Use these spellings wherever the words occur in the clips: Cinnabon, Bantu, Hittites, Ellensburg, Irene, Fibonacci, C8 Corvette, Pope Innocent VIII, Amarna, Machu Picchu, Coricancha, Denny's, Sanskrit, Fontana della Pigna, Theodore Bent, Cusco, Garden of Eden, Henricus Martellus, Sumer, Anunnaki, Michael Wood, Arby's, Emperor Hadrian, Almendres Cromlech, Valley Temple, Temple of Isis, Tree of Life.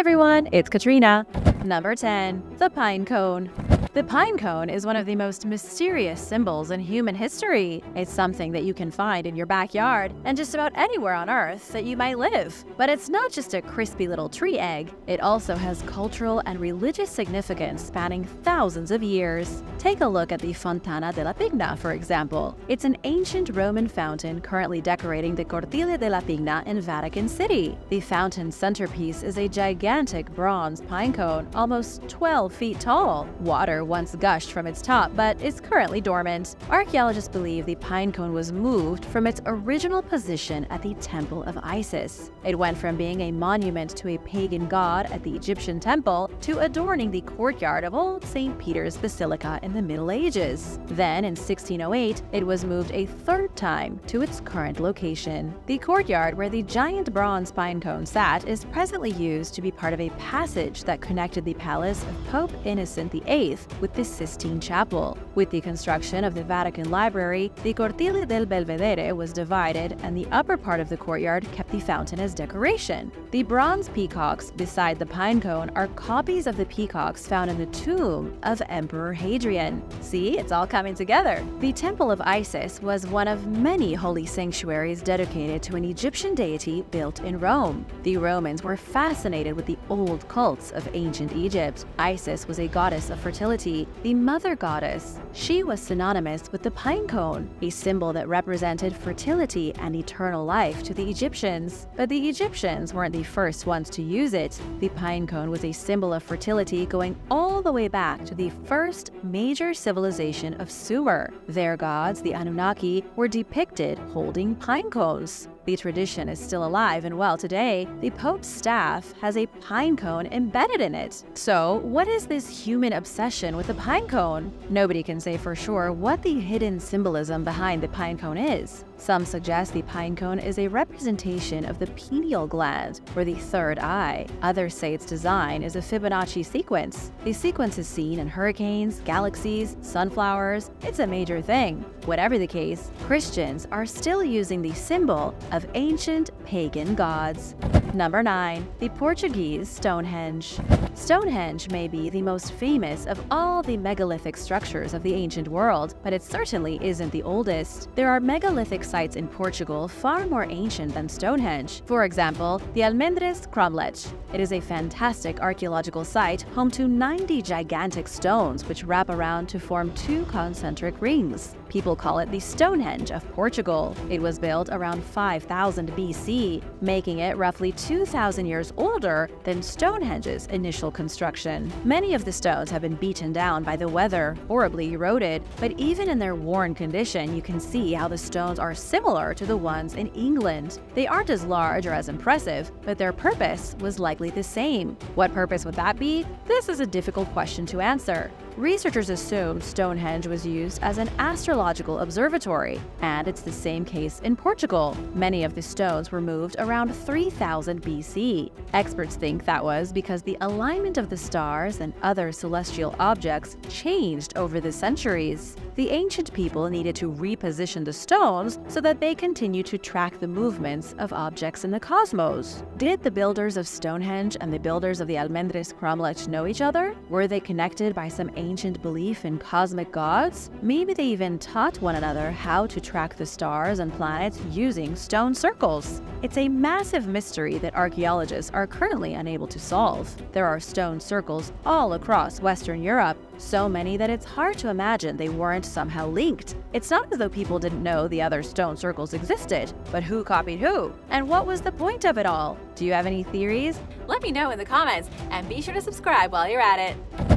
Hi everyone, it's Katrina. Number 10, the pine cone. The pine cone is one of the most mysterious symbols in human history. It's something that you can find in your backyard and just about anywhere on Earth that you might live. But it's not just a crispy little tree egg. It also has cultural and religious significance spanning thousands of years. Take a look at the Fontana della Pigna, for example. It's an ancient Roman fountain currently decorating the Cortile della Pigna in Vatican City. The fountain's centerpiece is a gigantic bronze pine cone, almost 12 feet tall. Water once gushed from its top, but is currently dormant. Archaeologists believe the pine cone was moved from its original position at the Temple of Isis. It went from being a monument to a pagan god at the Egyptian temple to adorning the courtyard of old St. Peter's Basilica in the Middle Ages. Then, in 1608, it was moved a third time to its current location. The courtyard where the giant bronze pine cone sat is presently used to be part of a passage that connected the palace of Pope Innocent VIII with the Sistine Chapel. With the construction of the Vatican Library, the Cortile del Belvedere was divided, and the upper part of the courtyard kept the fountain as decoration. The bronze peacocks beside the pine cone are copies of the peacocks found in the tomb of Emperor Hadrian. See, it's all coming together. The Temple of Isis was one of many holy sanctuaries dedicated to an Egyptian deity built in Rome. The Romans were fascinated with the old cults of ancient Egypt. Isis was a goddess of fertility, the mother goddess. She was synonymous with the pine cone, a symbol that represented fertility and eternal life to the Egyptians. But the Egyptians weren't the first ones to use it. The pine cone was a symbol of fertility going all the way back to the first major civilization of Sumer. Their gods, the Anunnaki, were depicted holding pine cones. The tradition is still alive and well today. The Pope's staff has a pine cone embedded in it. So, what is this human obsession with the pine cone? Nobody can say for sure what the hidden symbolism behind the pine cone is. Some suggest the pine cone is a representation of the pineal gland, or the third eye. Others say its design is a Fibonacci sequence. The sequence is seen in hurricanes, galaxies, sunflowers. It's a major thing. Whatever the case, Christians are still using the symbol of ancient pagan gods. Number 9. The Portuguese Stonehenge. Stonehenge may be the most famous of all the megalithic structures of the ancient world, but it certainly isn't the oldest. There are megalithic sites in Portugal far more ancient than Stonehenge. For example, the Almendres Cromlech. It is a fantastic archaeological site home to 90 gigantic stones which wrap around to form two concentric rings. People call it the Stonehenge of Portugal. It was built around 5000 BC, making it roughly 2000 years older than Stonehenge's initial construction. Many of the stones have been beaten down by the weather, horribly eroded, but even in their worn condition, you can see how the stones are similar to the ones in England. They aren't as large or as impressive, but their purpose was likely the same. What purpose would that be? This is a difficult question to answer. Researchers assumed Stonehenge was used as an astrological observatory, and it's the same case in Portugal. Many of the stones were moved around 3000 BC. Experts think that was because the alignment of the stars and other celestial objects changed over the centuries. The ancient people needed to reposition the stones so that they continue to track the movements of objects in the cosmos. Did the builders of Stonehenge and the builders of the Almendres Cromlech know each other? Were they connected by some ancient belief in cosmic gods? Maybe they even taught one another how to track the stars and planets using stone circles. It's a massive mystery that archaeologists are currently unable to solve. There are stone circles all across Western Europe, so many that it's hard to imagine they weren't somehow linked. It's not as though people didn't know the other stone circles existed, but who copied who? And what was the point of it all? Do you have any theories? Let me know in the comments, and be sure to subscribe while you're at it.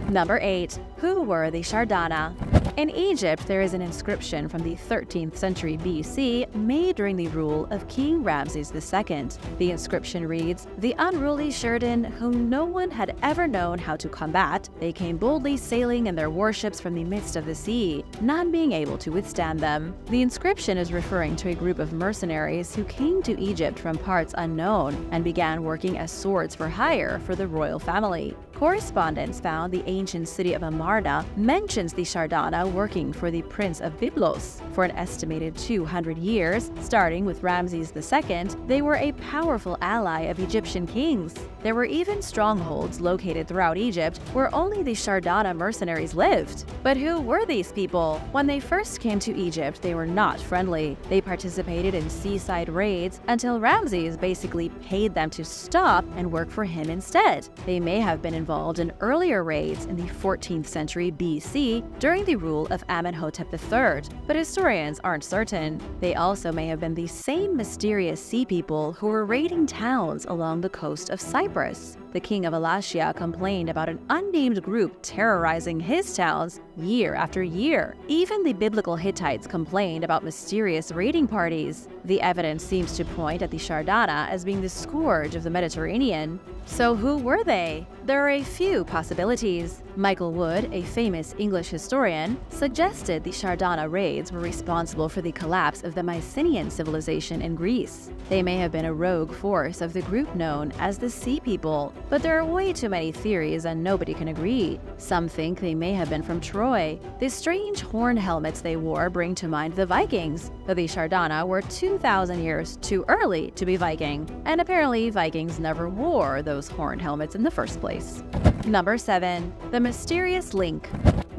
Number 8. Who were the Shardana? In Egypt, there is an inscription from the 13th century BC made during the rule of King Ramses II. The inscription reads, "The unruly Shardana, whom no one had ever known how to combat, they came boldly sailing in their warships from the midst of the sea, none being able to withstand them." The inscription is referring to a group of mercenaries who came to Egypt from parts unknown and began working as swords for hire for the royal family. Correspondence found the ancient city of Amarna mentions the Shardana working for the Prince of Byblos. For an estimated 200 years, starting with Ramses II, they were a powerful ally of Egyptian kings. There were even strongholds located throughout Egypt where only the Shardana mercenaries lived. But who were these people? When they first came to Egypt, they were not friendly. They participated in seaside raids until Ramses basically paid them to stop and work for him instead. They may have been involved in earlier raids in the 14th century BC during the rule of Amenhotep III, but historians aren't certain. They also may have been the same mysterious sea people who were raiding towns along the coast of Cyprus. The king of Elastia complained about an unnamed group terrorizing his towns year after year. Even the biblical Hittites complained about mysterious raiding parties. The evidence seems to point at the Shardana as being the scourge of the Mediterranean. So who were they? There are a few possibilities. Michael Wood, a famous English historian, suggested the Shardana raids were responsible for the collapse of the Mycenaean civilization in Greece. They may have been a rogue force of the group known as the Sea People, but there are way too many theories and nobody can agree. Some think they may have been from Troy. The strange horn helmets they wore bring to mind the Vikings, though the Shardana were 2,000 years too early to be Viking, and apparently Vikings never wore those horn helmets in the first place. Number 7. The mysterious link.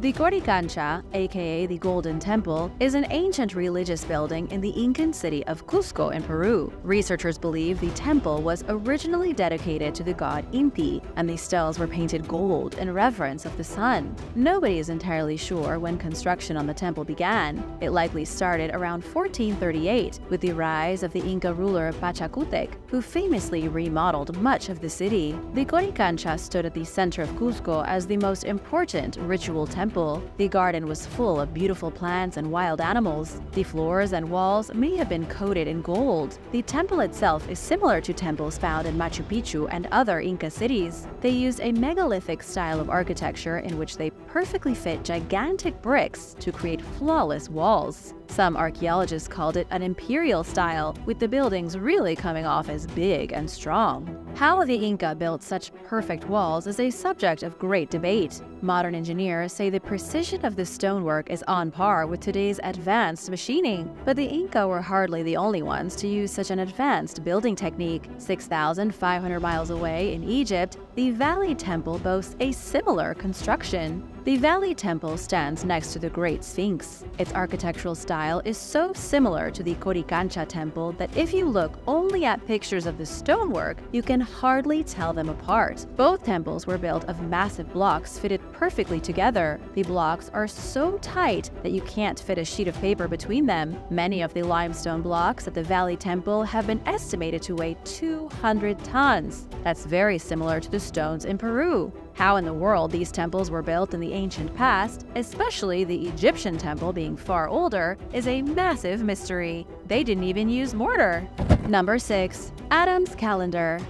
The Coricancha, aka the Golden Temple, is an ancient religious building in the Incan city of Cusco in Peru. Researchers believe the temple was originally dedicated to the god Inti, and the steles were painted gold in reverence of the sun. Nobody is entirely sure when construction on the temple began. It likely started around 1438 with the rise of the Inca ruler Pachacútec, who famously remodeled much of the city. The Coricancha stood at the center of Cusco as the most important ritual temple. The garden was full of beautiful plants and wild animals. The floors and walls may have been coated in gold. The temple itself is similar to temples found in Machu Picchu and other Inca cities. They used a megalithic style of architecture in which they perfectly fit gigantic bricks to create flawless walls. Some archaeologists called it an imperial style, with the buildings really coming off as big and strong. How the Inca built such perfect walls is a subject of great debate. Modern engineers say the precision of the stonework is on par with today's advanced machining, but the Inca were hardly the only ones to use such an advanced building technique. 6,500 miles away in Egypt, the Valley Temple boasts a similar construction. The Valley Temple stands next to the Great Sphinx. Its architectural style is so similar to the Coricancha Temple that if you look only at pictures of the stonework, you can hardly tell them apart. Both temples were built of massive blocks fitted perfectly together. The blocks are so tight that you can't fit a sheet of paper between them. Many of the limestone blocks at the Valley Temple have been estimated to weigh 200 tons. That's very similar to the stones in Peru. How in the world these temples were built in the ancient past, especially the Egyptian temple being far older, is a massive mystery. They didn't even use mortar. Number 6. Adam's Calendar.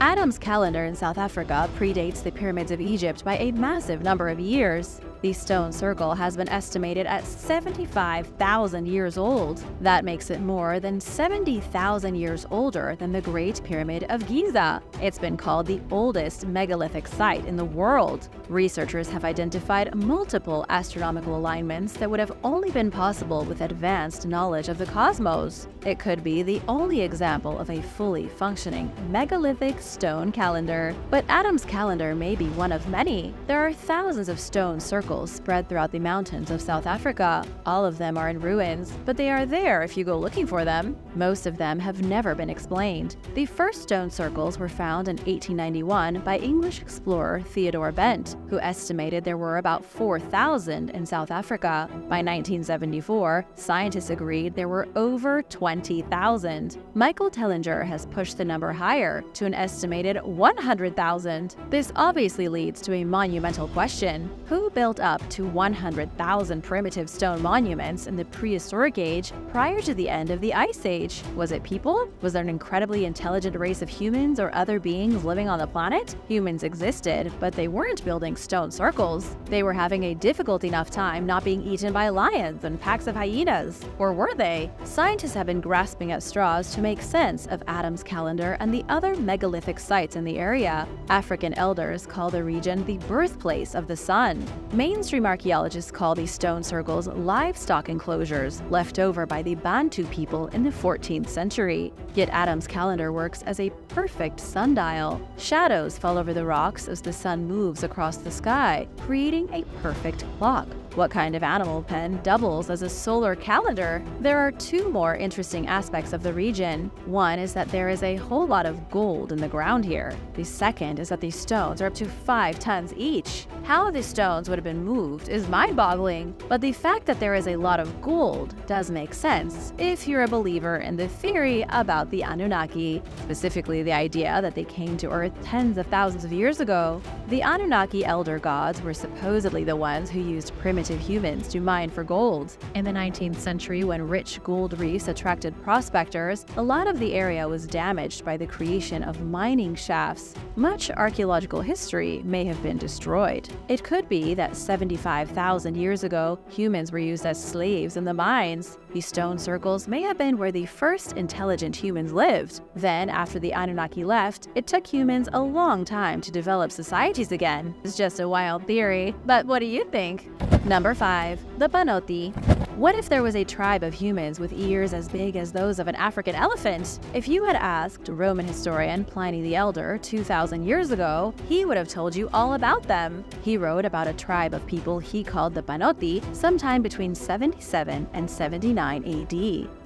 Adam's calendar in South Africa predates the pyramids of Egypt by a massive number of years. The stone circle has been estimated at 75,000 years old. That makes it more than 70,000 years older than the Great Pyramid of Giza. It's been called the oldest megalithic site in the world. Researchers have identified multiple astronomical alignments that would have only been possible with advanced knowledge of the cosmos. It could be the only example of a fully functioning megalithic stone calendar. But Adam's calendar may be one of many. There are thousands of stone circles spread throughout the mountains of South Africa. All of them are in ruins, but they are there if you go looking for them. Most of them have never been explained. The first stone circles were found in 1891 by English explorer Theodore Bent, who estimated there were about 4,000 in South Africa. By 1974, scientists agreed there were over 20,000. Michael Tellinger has pushed the number higher to an estimated 100,000. This obviously leads to a monumental question. Who built up to 100,000 primitive stone monuments in the prehistoric age prior to the end of the Ice Age? Was it people? Was there an incredibly intelligent race of humans or other beings living on the planet? Humans existed, but they weren't building stone circles. They were having a difficult enough time not being eaten by lions and packs of hyenas. Or were they? Scientists have been grasping at straws to make sense of Adam's calendar and the other megalithic sites in the area. African elders call the region the birthplace of the sun. Many Mainstream archaeologists call these stone circles livestock enclosures left over by the Bantu people in the 14th century. Yet Adam's calendar works as a perfect sundial. Shadows fall over the rocks as the sun moves across the sky, creating a perfect clock. What kind of animal pen doubles as a solar calendar? There are two more interesting aspects of the region. One is that there is a whole lot of gold in the ground here. The second is that these stones are up to 5 tons each. How the stones would have been moved is mind-boggling, but the fact that there is a lot of gold does make sense if you're a believer in the theory about the Anunnaki, specifically the idea that they came to Earth tens of thousands of years ago. The Anunnaki elder gods were supposedly the ones who used primitive humans to mine for gold. In the 19th century, when rich gold reefs attracted prospectors, a lot of the area was damaged by the creation of mining shafts. Much archaeological history may have been destroyed. It could be that 75,000 years ago, humans were used as slaves in the mines. These stone circles may have been where the first intelligent humans lived. Then, after the Anunnaki left, it took humans a long time to develop societies again. It's just a wild theory, but what do you think? Number 5. The Panoti. What if there was a tribe of humans with ears as big as those of an African elephant? If you had asked Roman historian Pliny the Elder 2,000 years ago, he would have told you all about them. He wrote about a tribe of people he called the Panoti sometime between 77 and 79 AD.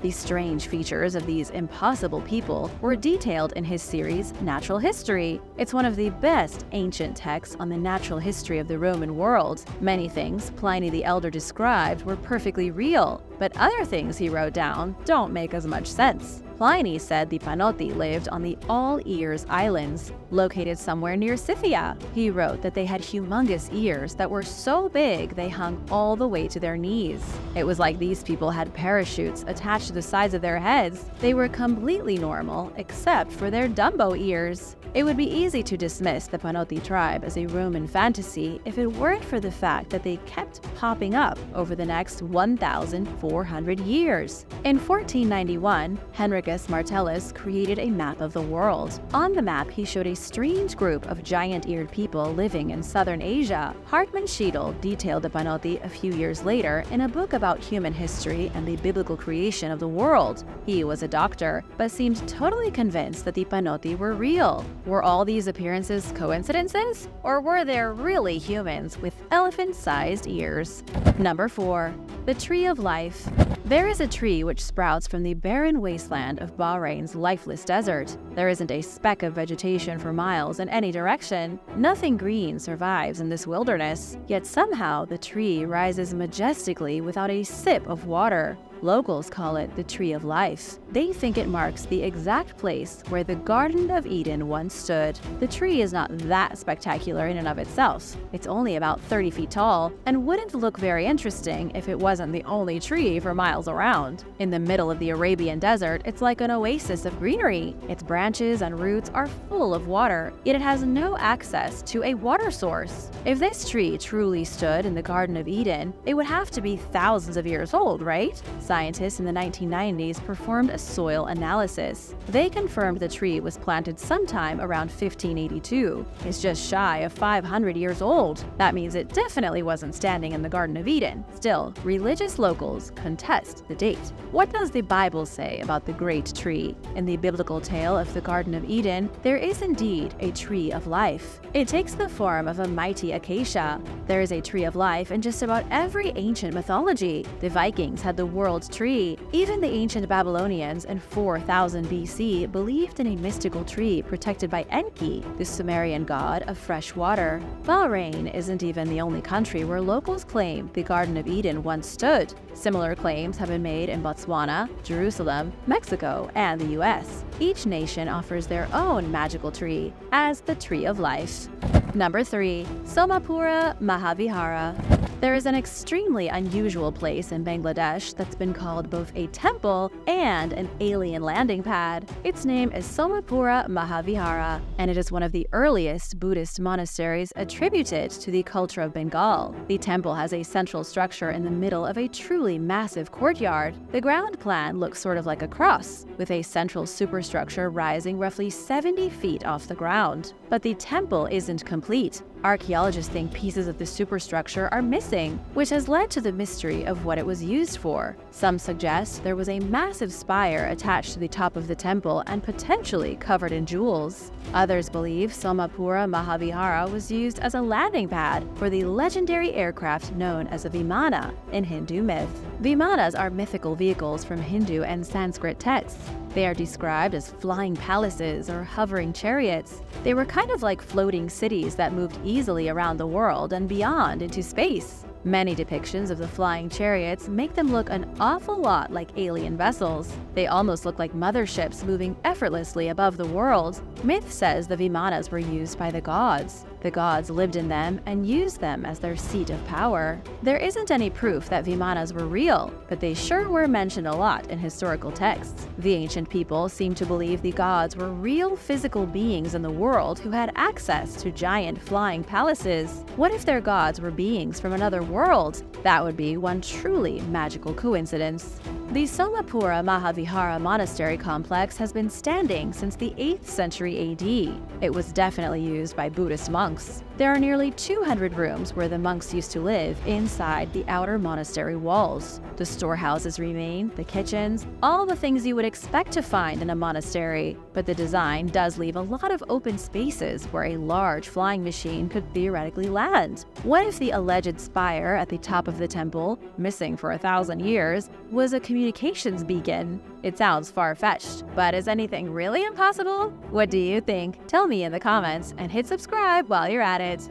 The strange features of these impossible people were detailed in his series Natural History. It's one of the best ancient texts on the natural history of the Roman world. Many things Pliny the Elder described were perfectly real, but other things he wrote down don't make as much sense. Pliny said the Panoti lived on the All Ears Islands, located somewhere near Scythia. He wrote that they had humongous ears that were so big they hung all the way to their knees. It was like these people had parachutes attached to the sides of their heads. They were completely normal except for their Dumbo ears. It would be easy to dismiss the Panoti tribe as a Roman fantasy if it weren't for the fact that they kept popping up over the next 1,400 years. In 1491, Henricus Martellus created a map of the world. On the map, he showed a strange group of giant-eared people living in southern Asia. Hartmann Scheedel detailed the Panoti a few years later in a book about human history and the biblical creation of the world. He was a doctor, but seemed totally convinced that the Panoti were real. Were all these appearances coincidences? Or were there really humans with elephant-sized ears? Number 4. The Tree of Life. There is a tree which sprouts from the barren wasteland of Bahrain's lifeless desert. There isn't a speck of vegetation for miles in any direction. Nothing green survives in this wilderness. Yet somehow the tree rises majestically without a sip of water. Locals call it the Tree of Life. They think it marks the exact place where the Garden of Eden once stood. The tree is not that spectacular in and of itself. It's only about 30 feet tall and wouldn't look very interesting if it wasn't the only tree for miles around. In the middle of the Arabian desert, it's like an oasis of greenery. Its branches and roots are full of water, yet it has no access to a water source. If this tree truly stood in the Garden of Eden, it would have to be thousands of years old, right? Scientists in the 1990s performed a soil analysis. They confirmed the tree was planted sometime around 1582. It's just shy of 500 years old. That means it definitely wasn't standing in the Garden of Eden. Still, religious locals contest the date. What does the Bible say about the great tree? In the biblical tale of the Garden of Eden, there is indeed a tree of life. It takes the form of a mighty acacia. There is a tree of life in just about every ancient mythology. The Vikings had the world's tree. Even the ancient Babylonians in 4000 BC believed in a mystical tree protected by Enki, the Sumerian god of fresh water. Bahrain isn't even the only country where locals claim the Garden of Eden once stood. Similar claims have been made in Botswana, Jerusalem, Mexico, and the US. Each nation offers their own magical tree as the Tree of Life. Number 3. Somapura Mahavihara. There is an extremely unusual place in Bangladesh that's been called both a temple and an alien landing pad. Its name is Somapura Mahavihara, and it is one of the earliest Buddhist monasteries attributed to the culture of Bengal. The temple has a central structure in the middle of a truly massive courtyard. The ground plan looks sort of like a cross, with a central superstructure rising roughly 70 feet off the ground. But the temple isn't complete. Archaeologists think pieces of the superstructure are missing, which has led to the mystery of what it was used for. Some suggest there was a massive spire attached to the top of the temple and potentially covered in jewels. Others believe Somapura Mahavihara was used as a landing pad for the legendary aircraft known as a vimana in Hindu myth. Vimanas are mythical vehicles from Hindu and Sanskrit texts. They are described as flying palaces or hovering chariots. They were kind of like floating cities that moved easily around the world and beyond into space. Many depictions of the flying chariots make them look an awful lot like alien vessels. They almost look like motherships moving effortlessly above the world. Myth says the vimanas were used by the gods. The gods lived in them and used them as their seat of power. There isn't any proof that vimanas were real, but they sure were mentioned a lot in historical texts. The ancient people seem to believe the gods were real physical beings in the world who had access to giant flying palaces. What if their gods were beings from another world? That would be one truly magical coincidence. The Somapura Mahavihara monastery complex has been standing since the 8th century AD. It was definitely used by Buddhist monks. There are nearly 200 rooms where the monks used to live inside the outer monastery walls. The storehouses remain, the kitchens, all the things you would expect to find in a monastery. But the design does leave a lot of open spaces where a large flying machine could theoretically land. What if the alleged spire at the top of the temple, missing for 1,000 years, was a communications beacon? It sounds far-fetched, but is anything really impossible? What do you think? Tell me in the comments and hit subscribe while you're at it.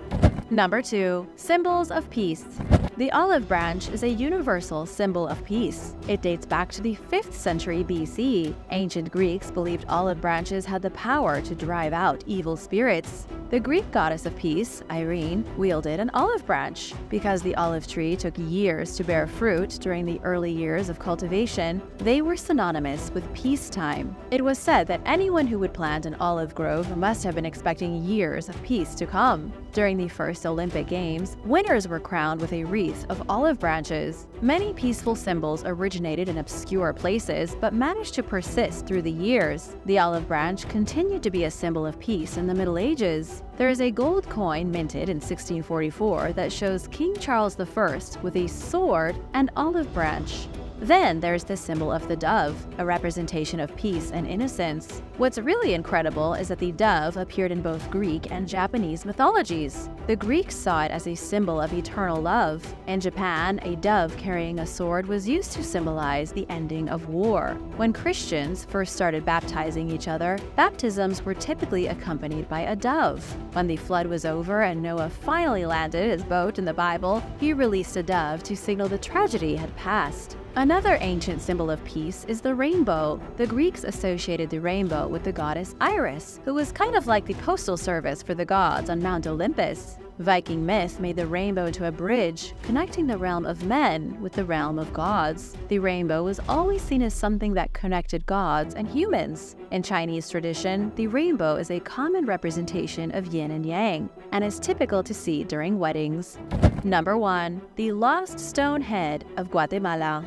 Number 2. Symbols of Peace. The olive branch is a universal symbol of peace. It dates back to the 5th century BC. Ancient Greeks believed olive branches had the power to drive out evil spirits. The Greek goddess of peace, Irene, wielded an olive branch. Because the olive tree took years to bear fruit during the early years of cultivation, they were synonymous with peacetime. It was said that anyone who would plant an olive grove must have been expecting years of peace to come. During the first Olympic Games, winners were crowned with a wreath of olive branches. Many peaceful symbols originated in obscure places but managed to persist through the years. The olive branch continued to be a symbol of peace in the Middle Ages. There is a gold coin minted in 1644 that shows King Charles I with a sword and olive branch. Then there's the symbol of the dove, a representation of peace and innocence. What's really incredible is that the dove appeared in both Greek and Japanese mythologies. The Greeks saw it as a symbol of eternal love. In Japan, a dove carrying a sword was used to symbolize the ending of war. When Christians first started baptizing each other, baptisms were typically accompanied by a dove. When the flood was over and Noah finally landed his boat in the Bible, he released a dove to signal the tragedy had passed. Another ancient symbol of peace is the rainbow. The Greeks associated the rainbow with the goddess Iris, who was kind of like the postal service for the gods on Mount Olympus. Viking myth made the rainbow into a bridge, connecting the realm of men with the realm of gods. The rainbow was always seen as something that connected gods and humans. In Chinese tradition, the rainbow is a common representation of yin and yang, and is typical to see during weddings. Number 1. The Lost Stone Head of Guatemala.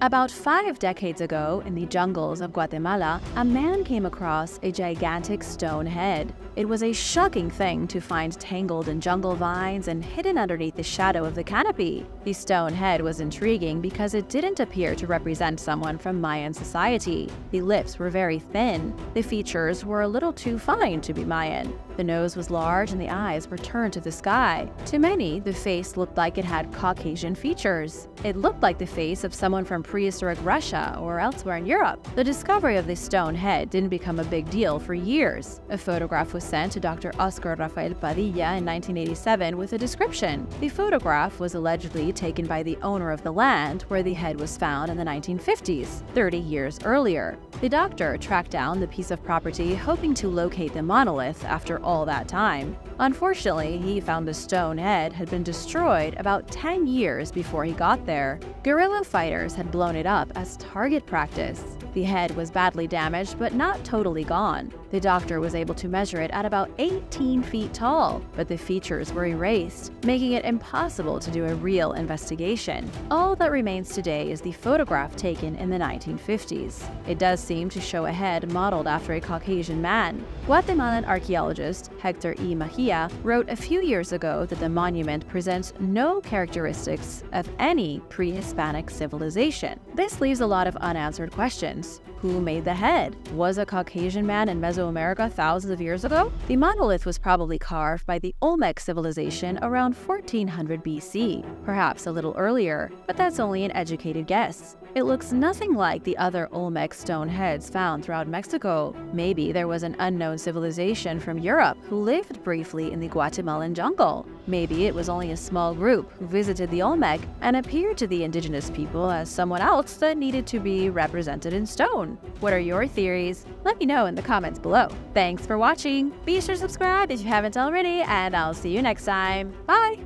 About 5 decades ago, in the jungles of Guatemala, a man came across a gigantic stone head. It was a shocking thing to find tangled in jungle vines and hidden underneath the shadow of the canopy. The stone head was intriguing because it didn't appear to represent someone from Mayan society. The lips were very thin. The features were a little too fine to be Mayan. The nose was large and the eyes were turned to the sky. To many, the face looked like it had Caucasian features. It looked like the face of someone from prehistoric Russia or elsewhere in Europe. The discovery of this stone head didn't become a big deal for years. A photograph was sent to Dr. Oscar Rafael Padilla in 1987 with a description. The photograph was allegedly taken by the owner of the land where the head was found in the 1950s, 30 years earlier. The doctor tracked down the piece of property hoping to locate the monolith after all that time. Unfortunately, he found the stone head had been destroyed about 10 years before he got there. Guerrilla fighters had blown it up as target practice. The head was badly damaged but not totally gone. The doctor was able to measure it at about 18 feet tall, but the features were erased, making it impossible to do a real investigation. All that remains today is the photograph taken in the 1950s. It does seem to show a head modeled after a Caucasian man. Guatemalan archaeologist Hector E. Mejia wrote a few years ago that the monument presents no characteristics of any pre-Hispanic civilization. This leaves a lot of unanswered questions. Who made the head? Was a Caucasian man in Mesoamerica thousands of years ago? The monolith was probably carved by the Olmec civilization around 1400 BC, perhaps a little earlier, but that's only an educated guess. It looks nothing like the other Olmec stone heads found throughout Mexico. Maybe there was an unknown civilization from Europe who lived briefly in the Guatemalan jungle. Maybe it was only a small group who visited the Olmec and appeared to the indigenous people as someone else that needed to be represented in stone. What are your theories? Let me know in the comments below. Thanks for watching! Be sure to subscribe if you haven't already, and I'll see you next time. Bye!